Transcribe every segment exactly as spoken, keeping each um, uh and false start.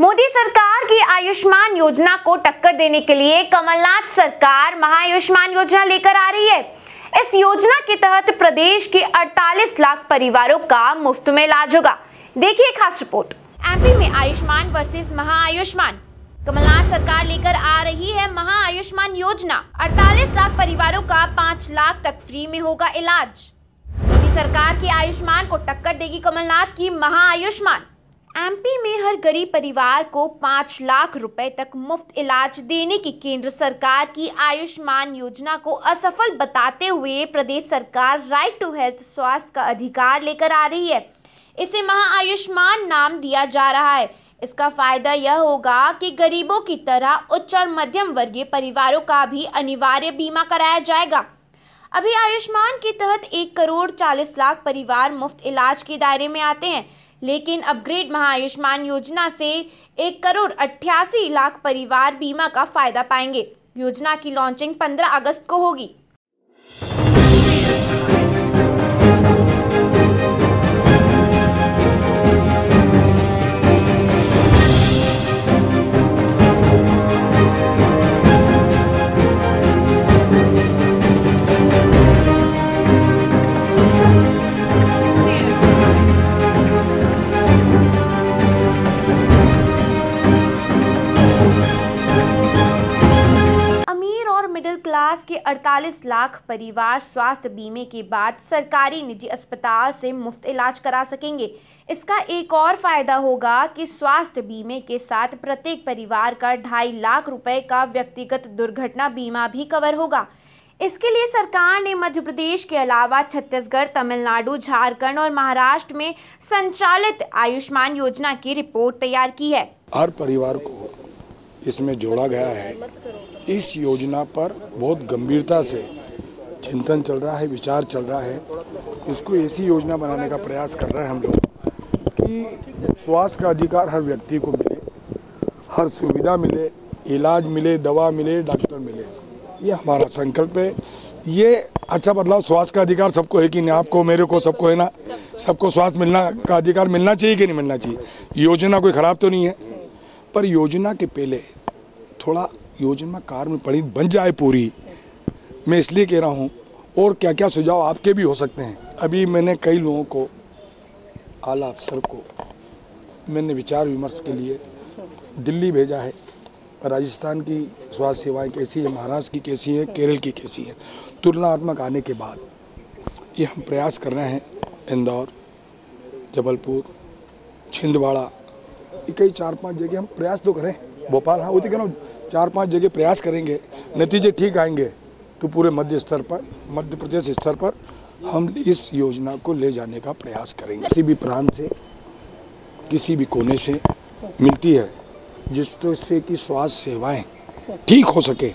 मोदी सरकार की आयुष्मान योजना को टक्कर देने के लिए कमलनाथ सरकार महाआयुष्मान योजना लेकर आ रही है। इस योजना के तहत प्रदेश के अड़तालीस लाख परिवारों का मुफ्त में इलाज होगा। देखिए खास रिपोर्ट। एमपी में आयुष्मान वर्सेस महाआयुष्मान, कमलनाथ सरकार लेकर आ रही है महाआयुष्मान योजना। अड़तालीस लाख परिवारों का पाँच लाख तक फ्री में होगा इलाज। मोदी सरकार की आयुष्मान को टक्कर देगी कमलनाथ की महाआयुष्मान। एमपी में हर गरीब परिवार को पाँच लाख रुपए तक मुफ्त इलाज देने की केंद्र सरकार की आयुष्मान योजना को असफल बताते हुए प्रदेश सरकार राइट टू हेल्थ स्वास्थ्य का अधिकार लेकर आ रही है। इसे महाआयुष्मान नाम दिया जा रहा है। इसका फायदा यह होगा कि गरीबों की तरह उच्च और मध्यम वर्गीय परिवारों का भी अनिवार्य बीमा कराया जाएगा। अभी आयुष्मान के तहत एक करोड़ चालीस लाख परिवार मुफ्त इलाज के दायरे में आते हैं, लेकिन अपग्रेड महाआयुष्मान योजना से एक करोड़ अट्ठासी लाख परिवार बीमा का फायदा पाएंगे। योजना की लॉन्चिंग पंद्रह अगस्त को होगी। क्लास के अड़तालीस लाख परिवार स्वास्थ्य बीमे के बाद सरकारी निजी अस्पताल से मुफ्त इलाज करा सकेंगे। इसका एक और फायदा होगा कि स्वास्थ्य बीमे के साथ प्रत्येक परिवार का ढाई लाख रुपए का व्यक्तिगत दुर्घटना बीमा भी कवर होगा। इसके लिए सरकार ने मध्य प्रदेश के अलावा छत्तीसगढ़, तमिलनाडु, झारखंड और महाराष्ट्र में संचालित आयुष्मान योजना की रिपोर्ट तैयार की है। हर परिवार को इसमें जोड़ा गया है। इस योजना पर बहुत गंभीरता से चिंतन चल रहा है, विचार चल रहा है। इसको ऐसी योजना बनाने का प्रयास कर रहे हैं हम लोग कि स्वास्थ्य का अधिकार हर व्यक्ति को मिले, हर सुविधा मिले, इलाज मिले, दवा मिले, डॉक्टर मिले। ये हमारा संकल्प है। ये अच्छा बदलाव, स्वास्थ्य का अधिकार सबको है कि नहीं? आपको, मेरे को, सबको है ना? सबको स्वास्थ्य मिलना का अधिकार मिलना चाहिए कि नहीं मिलना चाहिए? योजना कोई ख़राब तो नहीं है, पर योजना के पहले थोड़ा योजना कार में पड़ी बन जाए पूरी, मैं इसलिए कह रहा हूँ। और क्या क्या सुझाव आपके भी हो सकते हैं? अभी मैंने कई लोगों को, आला अफसर को मैंने विचार विमर्श के लिए दिल्ली भेजा है। राजस्थान की स्वास्थ्य सेवाएं कैसी है, महाराष्ट्र की कैसी है, केरल की कैसी है, तुलनात्मक आने के बाद ये हम प्रयास कर रहे हैं। इंदौर, जबलपुर, छिंदवाड़ा, ये कई चार पाँच जगह हम प्रयास तो करें। भोपाल, हाँ वो तो कहना, चार पांच जगह प्रयास करेंगे, नतीजे ठीक आएंगे तो पूरे मध्य स्तर पर, मध्य प्रदेश स्तर पर हम इस योजना को ले जाने का प्रयास करेंगे। किसी भी प्रांत से, किसी भी कोने से मिलती है जिससे कि स्वास्थ्य सेवाएं ठीक हो सके,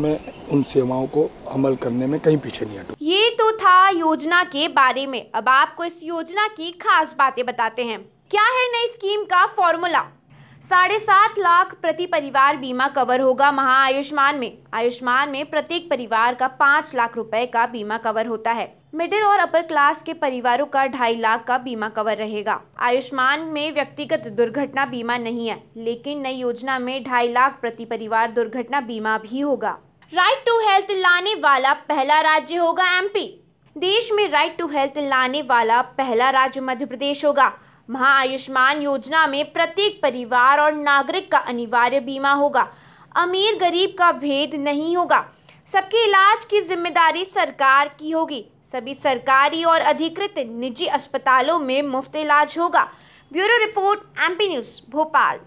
मैं उन सेवाओं को अमल करने में कहीं पीछे नहीं हटूं। ये तो था योजना के बारे में। अब आपको इस योजना की खास बातें बताते हैं। क्या है नई स्कीम का फॉर्मूला? साढ़े सात लाख प्रति परिवार बीमा कवर होगा महाआयुष्मान में। आयुष्मान में प्रत्येक परिवार का पाँच लाख रुपए का बीमा कवर होता है। मिडिल और अपर क्लास के परिवारों का ढाई लाख का बीमा कवर रहेगा। आयुष्मान में व्यक्तिगत दुर्घटना बीमा नहीं है, लेकिन नई योजना में ढाई लाख प्रति परिवार दुर्घटना बीमा भी होगा। राइट टू हेल्थ लाने वाला पहला राज्य होगा एमपी। देश में राइट टू हेल्थ लाने वाला पहला राज्य मध्य प्रदेश होगा। महाआयुष्मान योजना में प्रत्येक परिवार और नागरिक का अनिवार्य बीमा होगा। अमीर गरीब का भेद नहीं होगा। सबके इलाज की जिम्मेदारी सरकार की होगी। सभी सरकारी और अधिकृत निजी अस्पतालों में मुफ्त इलाज होगा। Bureau report, MP news, Bhopal.